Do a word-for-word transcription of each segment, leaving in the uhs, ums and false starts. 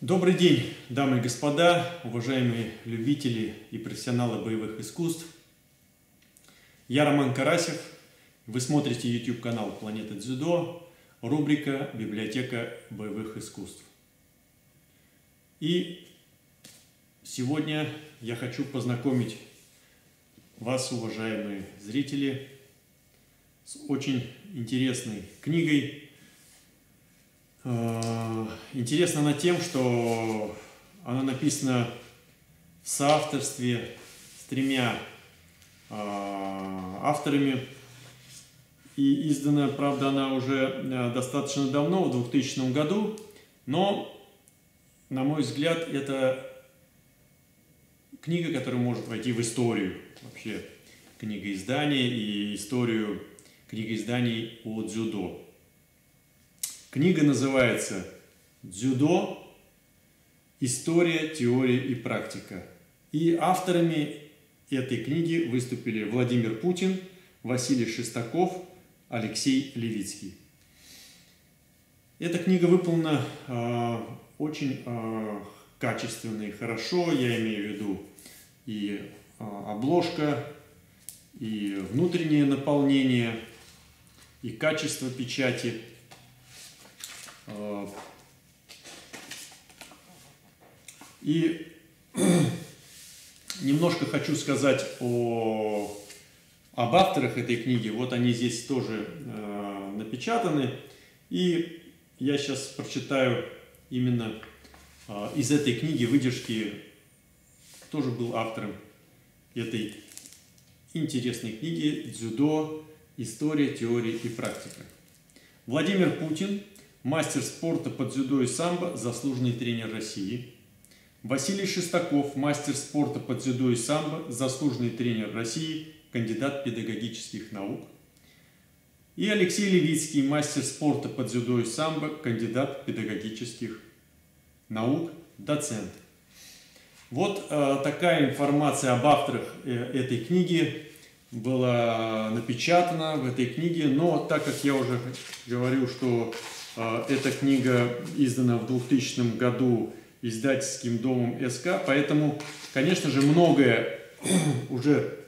Добрый день, дамы и господа, уважаемые любители и профессионалы боевых искусств. Я Роман Карасев, вы смотрите YouTube-канал «Планета Дзюдо», рубрика «Библиотека боевых искусств». И сегодня я хочу познакомить вас, уважаемые зрители, с очень интересной книгой. Интересна она тем, что она написана в соавторстве с тремя авторами. И издана, правда, она уже достаточно давно, в двухтысячном году. Но, на мой взгляд, это книга, которая может войти в историю. Вообще, книга издания и историю книги изданий о дзюдо. Книга называется «Дзюдо. История, теория и практика». И авторами этой книги выступили Владимир Путин, Василий Шестаков, Алексей Левицкий. Эта книга выполнена э, очень э, качественно и хорошо. Я имею в виду и э, обложка, и внутреннее наполнение, и качество печати. И немножко хочу сказать о, об авторах этой книги. Вот они здесь тоже э, напечатаны. И я сейчас прочитаю именно э, из этой книги выдержки, кто же был автором этой интересной книги «Дзюдо. История, теория и практика». Владимир Путин. Мастер спорта по дзюдо и самбо, заслуженный тренер России. Василий Шестаков, мастер спорта по дзюдо и самбо, заслуженный тренер России, кандидат педагогических наук. И Алексей Левицкий, мастер спорта по дзюдо и самбо, кандидат педагогических наук, доцент. Вот э, такая информация об авторах э, этой книги была напечатана в этой книге. Но так как я уже говорю, что эта книга издана в двухтысячном году издательским домом СК, поэтому, конечно же, многое уже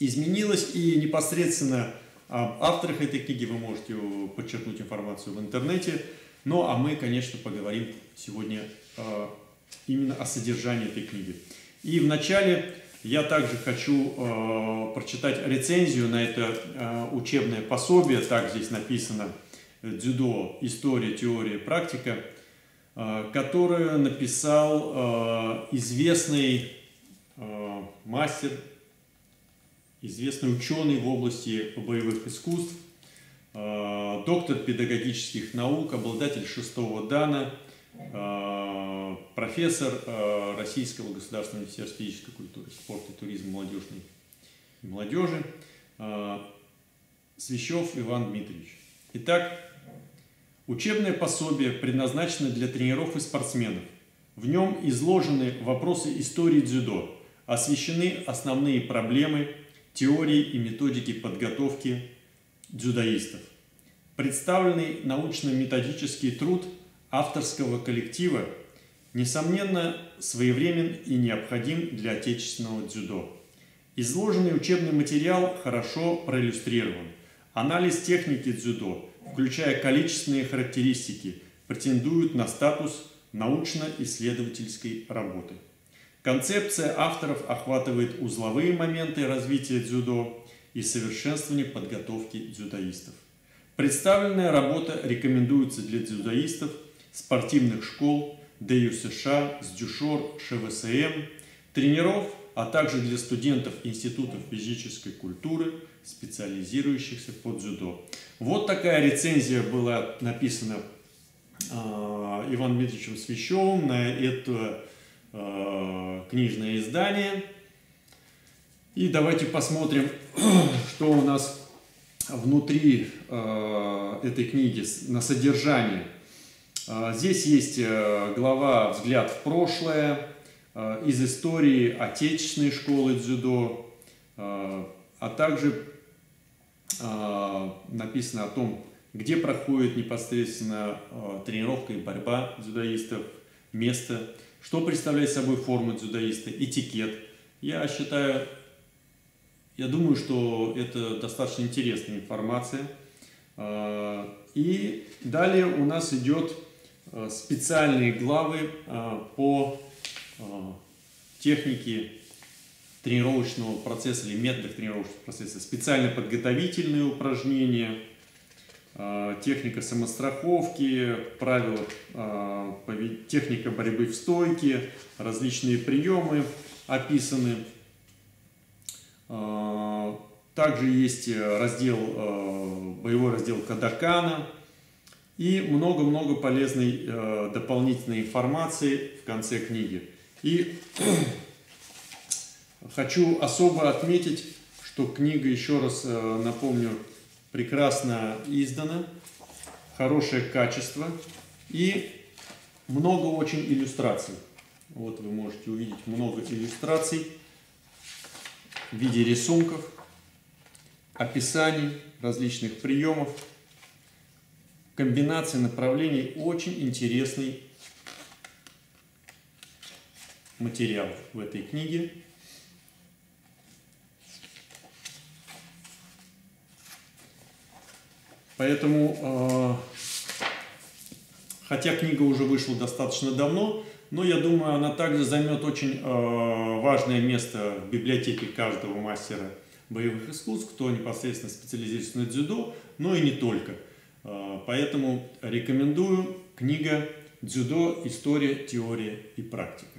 изменилось, и непосредственно об авторах этой книги вы можете почерпнуть информацию в интернете. Ну, а мы, конечно, поговорим сегодня именно о содержании этой книги. И вначале я также хочу прочитать рецензию на это учебное пособие, так здесь написано, «Дзюдо. История, теория, практика», которую написал известный мастер, известный ученый в области боевых искусств, доктор педагогических наук, обладатель шестого дана, профессор Российского государственного университета физической культуры, спорта и туризма молодежной и молодежи Свищев Иван Дмитриевич. Итак, учебное пособие предназначено для тренеров и спортсменов. В нем изложены вопросы истории дзюдо, освещены основные проблемы, теории и методики подготовки дзюдоистов. Представленный научно-методический труд авторского коллектива, несомненно, своевремен и необходим для отечественного дзюдо. Изложенный учебный материал хорошо проиллюстрирован. Анализ техники дзюдо, включая количественные характеристики, претендует на статус научно-исследовательской работы. Концепция авторов охватывает узловые моменты развития дзюдо и совершенствования подготовки дзюдоистов. Представленная работа рекомендуется для дзюдоистов спортивных школ, ДЮСШ, СДЮШОР, ШВСМ, тренеров, а также для студентов институтов физической культуры, специализирующихся по дзюдо. Вот такая рецензия была написана э, Иваном Дмитриевичем Свищевым на это э, книжное издание. И давайте посмотрим, что у нас внутри э, этой книги на содержание. Э, здесь есть э, глава «Взгляд в прошлое», э, из истории отечественной школы дзюдо, э, а также э, написано о том, где проходит непосредственно э, тренировка и борьба дзюдоистов, место, что представляет собой форма дзюдоиста, этикет. Я считаю, я думаю, что это достаточно интересная информация. И далее у нас идет специальные главы по технике тренировочного процесса или методах тренировочного процесса, специально подготовительные упражнения, техника самостраховки, правила, техника борьбы в стойке, различные приемы описаны. Также есть раздел, боевой раздел Кодокана и много-много полезной дополнительной информации в конце книги. И хочу особо отметить, что книга, еще раз напомню, прекрасно издана, хорошее качество и много очень иллюстраций. Вот вы можете увидеть много иллюстраций в виде рисунков, описаний различных приемов, комбинаций направлений, очень интересный материал в этой книге. Поэтому, хотя книга уже вышла достаточно давно, но я думаю, она также займет очень важное место в библиотеке каждого мастера боевых искусств, кто непосредственно специализируется на дзюдо, но и не только. Поэтому рекомендую книгу «Дзюдо. История, теория и практика».